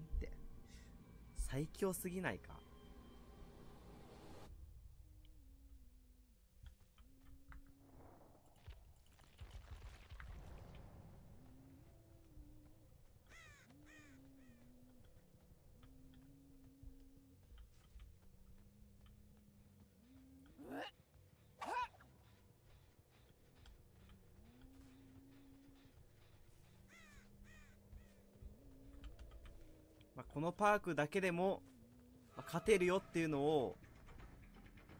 なんて。最強すぎないか。このパークだけでも、勝てるよっていうのを、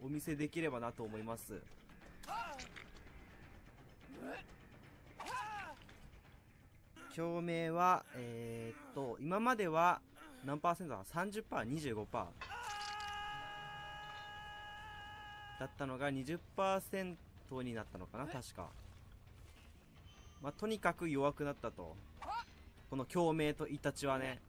お見せできればなと思います。共鳴は、今までは何パーセントだ ?30%、25%。だったのが 20% になったのかな確か。とにかく弱くなったと。この共鳴とイタチはね。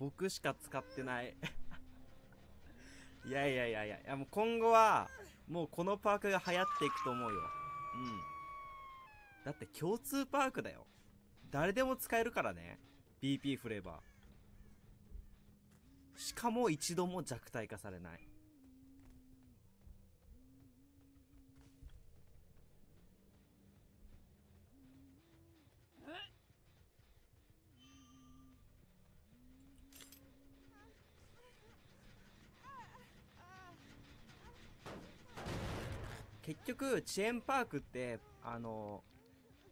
僕しか使ってない。いや、もう今後は、もうこのパークが流行っていくと思うよ。うん。だって共通パークだよ。誰でも使えるからね。BP 振れば。しかも一度も弱体化されない。結局、遅延パークって、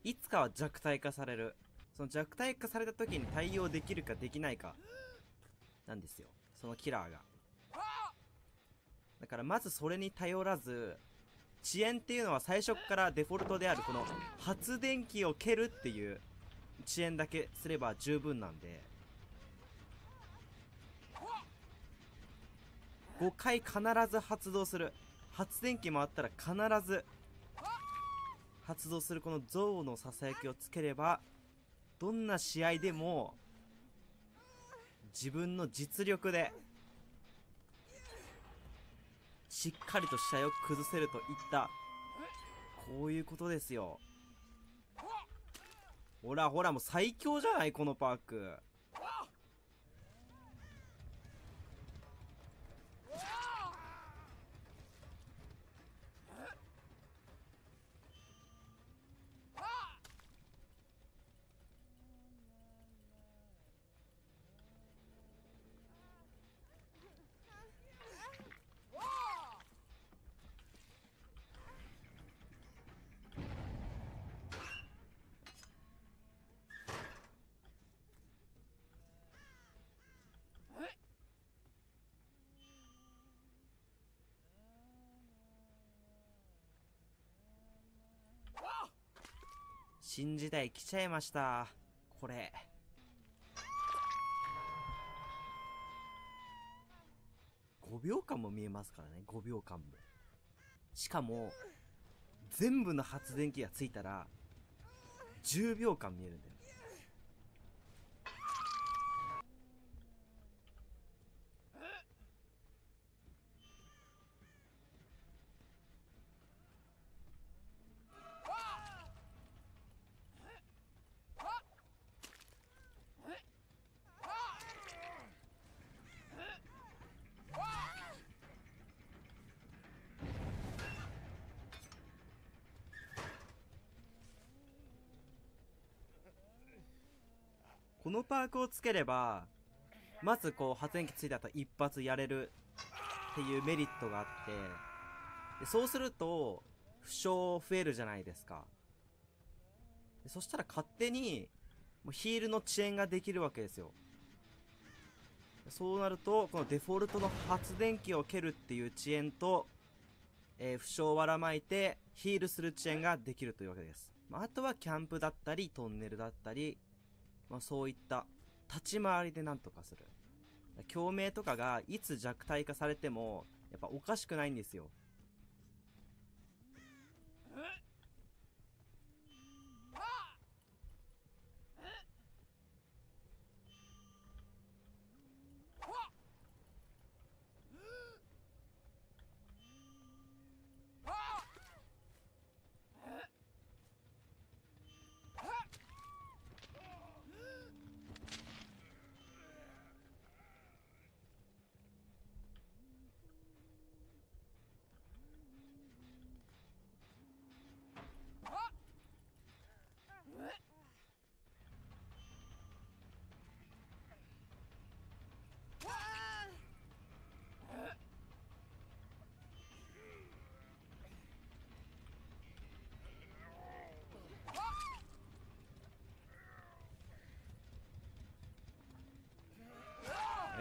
いつかは弱体化される。その弱体化された時に対応できるかできないか、なんですよ。そのキラーが。だからまずそれに頼らず、遅延っていうのは最初からデフォルトであるこの発電機を蹴るっていう遅延だけすれば十分なんで、5回必ず発動する。発電機回ったら必ず発動するこの象のささやきをつければ、どんな試合でも自分の実力でしっかりと試合を崩せるといった、こういうことですよ。ほらほら、もう最強じゃないこのパーク。新時代来ちゃいました。これ。5秒間も見えますからね、5秒間も。しかも、全部の発電機がついたら、10秒間見えるんだよ。このパークをつければ、まずこう発電機ついた後一発やれるっていうメリットがあって、でそうすると、負傷増えるじゃないですか。でそしたら勝手に、もうヒールの遅延ができるわけですよ。そうなると、このデフォルトの発電機を蹴るっていう遅延と、負傷をばらまいてヒールする遅延ができるというわけです。まあ、あとはキャンプだったり、トンネルだったり、そういった、立ち回りでなんとかする。共鳴とかがいつ弱体化されてもやっぱおかしくないんですよ。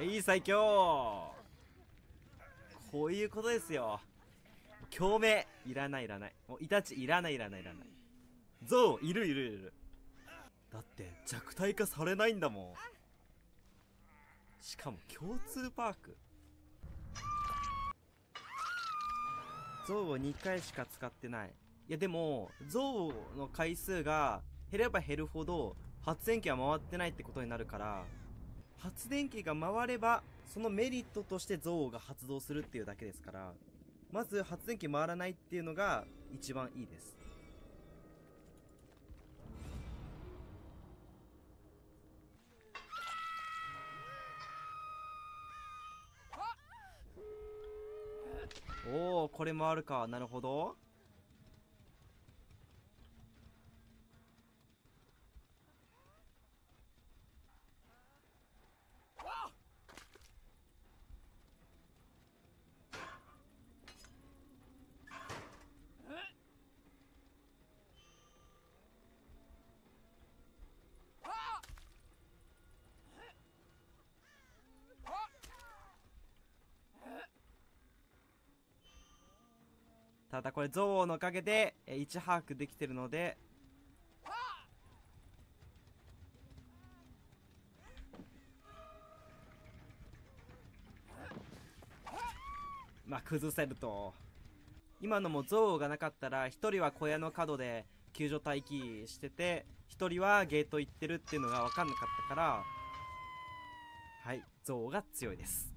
いい最強、こういうことですよ。共鳴いらないいらない、もうイタチいらないいらないいらない、ゾウいるいるいる、だって弱体化されないんだもん。しかも共通パーク、ゾウを2回しか使ってない。いやでもゾウの回数が減れば減るほど発電機は回ってないってことになるから、発電機が回れば、そのメリットとして憎悪が発動するっていうだけですから、まず発電機回らないっていうのが一番いいです。おお、これ回るか。なるほど。ただこれ憎悪のおかげで位置把握できてるので、まあ崩せると。今のも憎悪がなかったら、一人は小屋の角で救助待機してて、一人はゲート行ってるっていうのが分かんなかったから、はい、憎悪が強いです。